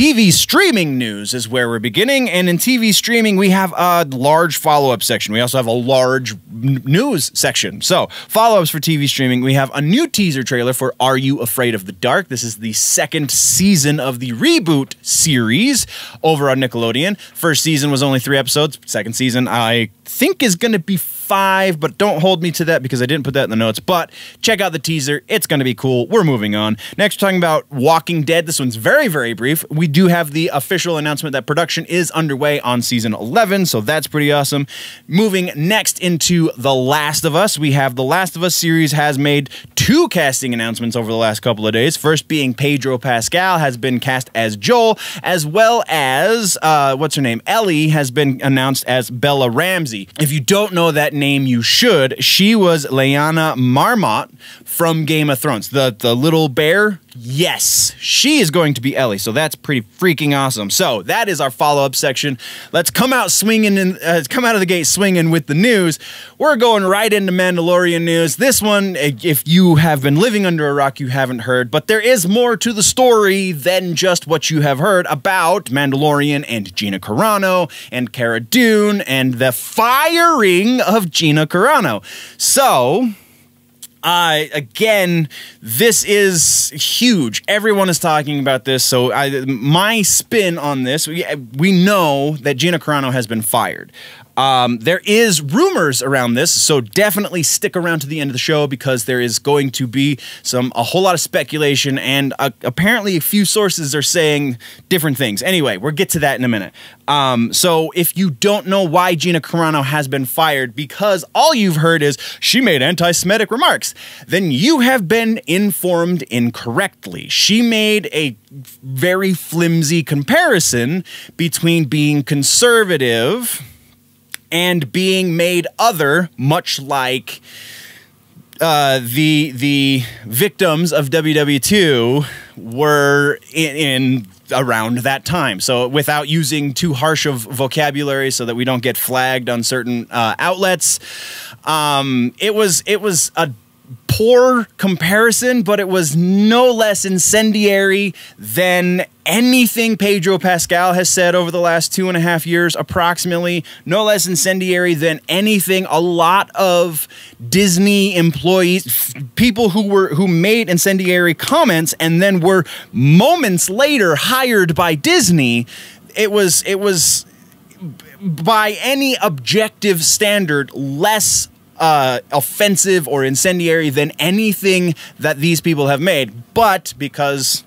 TV streaming news is where we're beginning, and in TV streaming, we have a large follow-up section. We also have a large news section. So, follow-ups for TV streaming, we have a new teaser trailer for Are You Afraid of the Dark? This is the second season of the reboot series over on Nickelodeon. First season was only 3 episodes. Second season, I think, is going to be 5, but don't hold me to that because I didn't put that in the notes. But check out the teaser. It's going to be cool. We're moving on. Next, we're talking about Walking Dead. This one's very, very brief. We do have the official announcement that production is underway on season 11, so that's pretty awesome. Moving next into The Last of Us, we have The Last of Us series has made 2 casting announcements over the last couple of days. First being Pedro Pascal has been cast as Joel, as well as, what's her name? Ellie has been announced as Bella Ramsey. If you don't know that name, you should. She was Lyanna Mormont from Game of Thrones, the little bear. Yes, she is going to be Ellie, so that's pretty freaking awesome. So that is our follow-up section. Let's come out swinging and come out of the gate swinging with the news. We're going right into Mandalorian news. This one, if you have been living under a rock, you haven't heard, but there is more to the story than just what you have heard about Mandalorian and Gina Carano and Cara Dune and the firing of Gina Carano. So again, this is huge. Everyone is talking about this, so my spin on this, we know that Gina Carano has been fired. There is rumors around this, so definitely stick around to the end of the show because there is going to be a whole lot of speculation, and apparently a few sources are saying different things. Anyway, we'll get to that in a minute. So if you don't know why Gina Carano has been fired, because all you've heard is she made anti-Semitic remarks, then you have been informed incorrectly. She made a very flimsy comparison between being conservative and being made other, much like the victims of WW2 were in around that time. So without using too harsh of vocabulary so that we don't get flagged on certain outlets, it was a poor comparison, but it was no less incendiary than anything Pedro Pascal has said over the last 2.5 years, approximately. No less incendiary than anything a lot of Disney employees, people who made incendiary comments and then were moments later hired by Disney. It was by any objective standard less offensive or incendiary than anything that these people have made. But because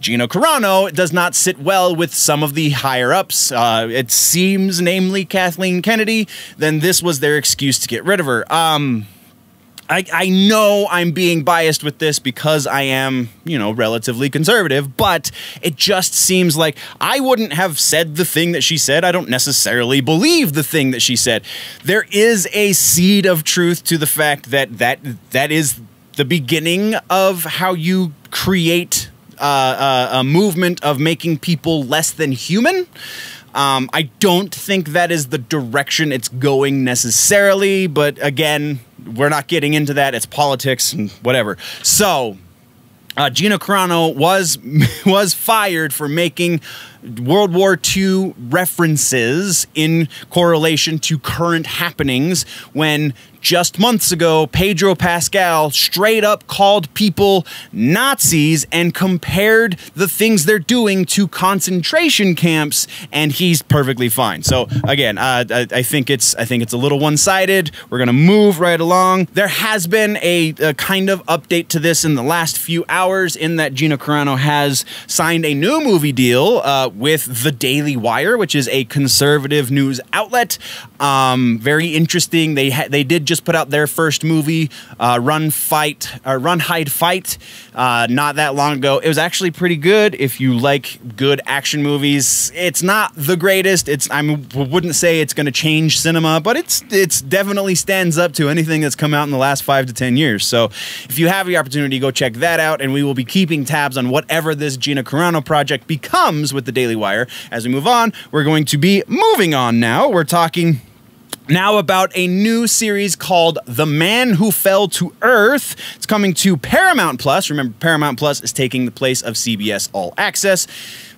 Gina Carano does not sit well with some of the higher-ups, it seems, namely Kathleen Kennedy, then this was their excuse to get rid of her. I know I'm being biased with this because I am, you know, relatively conservative, but it just seems like I wouldn't have said the thing that she said. I don't necessarily believe the thing that she said. There is a seed of truth to the fact that that is the beginning of how you create a movement of making people less than human. I don't think that is the direction it's going necessarily, but again, we're not getting into that. It's politics and whatever. So, Gina Carano was fired for making World War II references in correlation to current happenings when just months ago, Pedro Pascal straight up called people Nazis and compared the things they're doing to concentration camps, and he's perfectly fine. So again, I think it's a little one-sided. We're gonna move right along. There has been a kind of update to this in the last few hours, in that Gina Carano has signed a new movie deal with the Daily Wire, which is a conservative news outlet. Very interesting. They did just put out their first movie, Run Hide Fight, not that long ago. It was actually pretty good. If you like good action movies, it's not the greatest. I wouldn't say it's going to change cinema, but it's definitely stands up to anything that's come out in the last 5 to 10 years. So if you have the opportunity, go check that out, and we will be keeping tabs on whatever this Gina Carano project becomes with the Daily Wire. As we move on, we're going to be moving on now. We're talking now about a new series called The Man Who Fell to Earth. It's coming to Paramount Plus. Remember, Paramount Plus is taking the place of CBS All Access.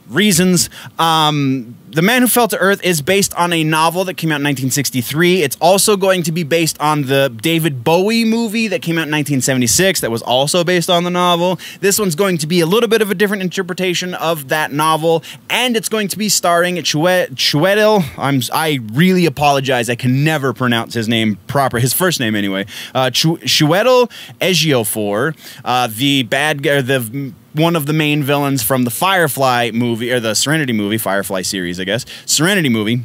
reasons. The Man Who Fell to Earth is based on a novel that came out in 1963. It's also going to be based on the David Bowie movie that came out in 1976 that was also based on the novel. This one's going to be a little bit of a different interpretation of that novel, and it's going to be starring Chiwetel. I really apologize. I can never pronounce his name proper, his first name anyway. Chiwetel Ejiofor, one of the main villains from the Firefly movie, or the Serenity movie, Firefly series, I guess. Serenity movie.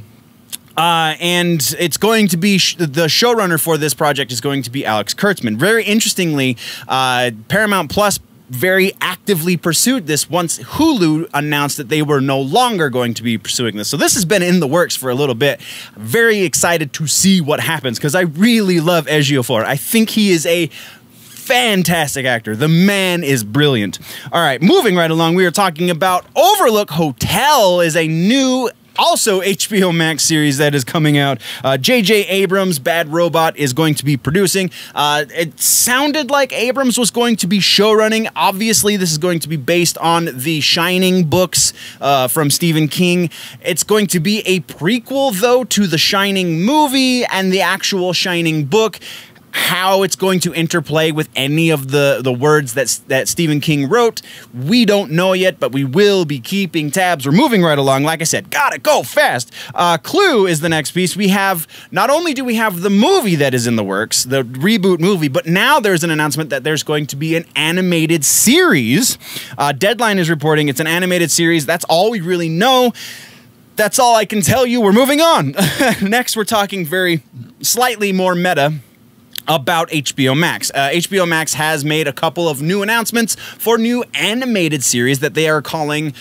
And it's going to be, the showrunner for this project is going to be Alex Kurtzman. Very interestingly, Paramount Plus very actively pursued this once Hulu announced that they were no longer going to be pursuing this. So this has been in the works for a little bit. Very excited to see what happens, because I really love Ejiofor. I think he is a fantastic actor. The man is brilliant. All right, moving right along, we are talking about Overlook Hotel is a new, also HBO Max series that is coming out. J.J. Abrams, Bad Robot, is going to be producing. It sounded like Abrams was going to be showrunning. Obviously, this is going to be based on the Shining books from Stephen King. It's going to be a prequel, though, to the Shining movie and the actual Shining book. How it's going to interplay with any of the words that Stephen King wrote, we don't know yet, but we will be keeping tabs. We're moving right along. Like I said, gotta go fast. Clue is the next piece. We have, not only do we have the movie that is in the works, the reboot movie, but now there's an announcement that there's going to be an animated series. Deadline is reporting it's an animated series. That's all we really know. That's all I can tell you. We're moving on. Next, we're talking very slightly more meta about HBO Max. HBO Max has made a couple of new announcements for new animated series that they are calling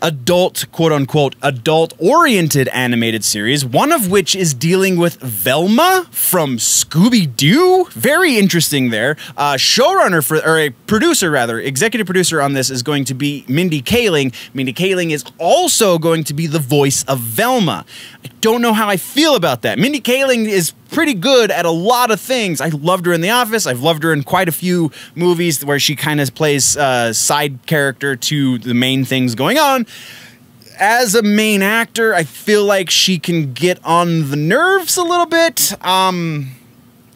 adult, quote-unquote, adult-oriented animated series, one of which is dealing with Velma from Scooby-Doo. Very interesting there. Showrunner for, or a producer, rather, executive producer on this is going to be Mindy Kaling. Mindy Kaling is also going to be the voice of Velma. I don't know how I feel about that. Mindy Kaling is pretty good at a lot of things. I loved her in The Office. I've loved her in quite a few movies where she kind of plays side character to the main things going on. As a main actor, I feel like she can get on the nerves a little bit.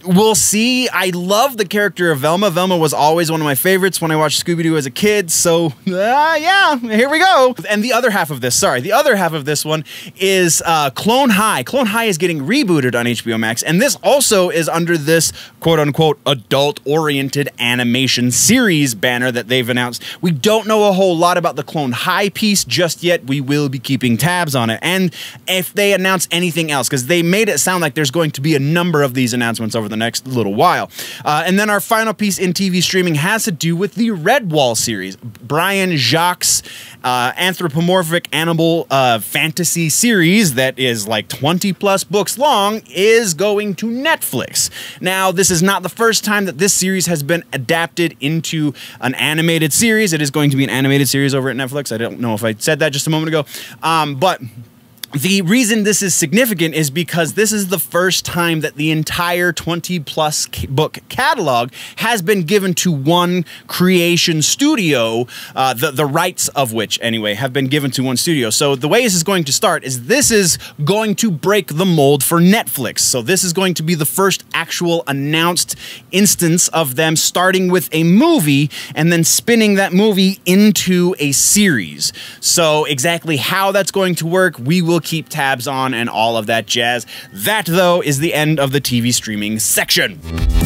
We'll see. I love the character of Velma. Velma was always one of my favorites when I watched Scooby-Doo as a kid. So, yeah, here we go. And the other half of this, sorry, the other half of this one is Clone High. Clone High is getting rebooted on HBO Max. And this also is under this, quote-unquote, adult-oriented animation series banner that they've announced. We don't know a whole lot about the Clone High piece just yet. We will be keeping tabs on it. And if they announce anything else, because they made it sound like there's going to be a number of these announcements over the next little while. And then our final piece in TV streaming has to do with the Redwall series, Brian Jacques's anthropomorphic animal fantasy series that is like 20 plus books long is going to Netflix. Now, this is not the first time that this series has been adapted into an animated series. It is going to be an animated series over at Netflix. I don't know if I said that just a moment ago, but the reason this is significant is because this is the first time that the entire 20-plus book catalog has been given to one creation studio, the rights of which, anyway, have been given to one studio. So the way this is going to start is this is going to break the mold for Netflix. So this is going to be the first actual announced instance of them starting with a movie and then spinning that movie into a series. So exactly how that's going to work, we will keep tabs on and all of that jazz. That, though, is the end of the TV streaming section.